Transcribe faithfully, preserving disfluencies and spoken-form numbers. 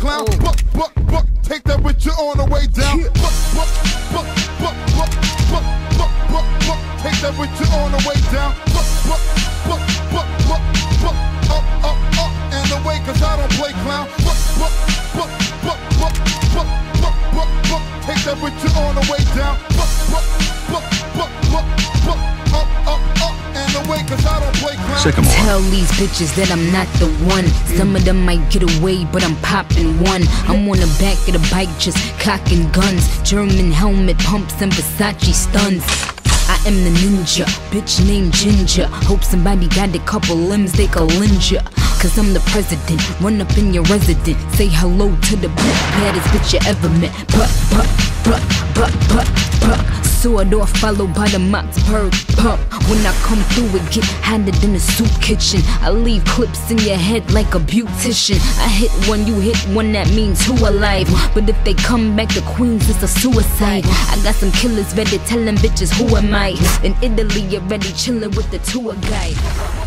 clown. Buck, buck, buck, take that with you on the way down. Buck, buck, buck, buck, buck, buck, buck, buck, buck, take that with you on the way down. Buck, buck, buck, buck, buck, buck, up, up, up, and away, cause I don't play clown. Buck, buck, buck, buck, buck, buck, buck, buck, buck, take that with you on the way down. Buck, buck, buck, buck, buck, buck, up, up, up, and away, cause I don't play clown. Sycamore. Tell these bitches that I'm not the one. Some of them might get away, but I'm popping one. I'm on the back of the bike, just cocking guns. German helmet pumps and Versace stunts. I am the ninja, bitch named Ginger. Hope somebody got a couple limbs they can linger. Cause I'm the president, run up in your resident. Say hello to the baddest bitch you ever met. Puck, puck, puck, puck, puck, puck. Sword off, followed by the Moxburg pump. When I come through, it get hotter than a soup kitchen. I leave clips in your head like a beautician. I hit one, you hit one, that means two alive. But if they come back to Queens, it's a suicide. I got some killers ready, telling bitches who am I. In Italy, you're ready, chilling with the tour guide.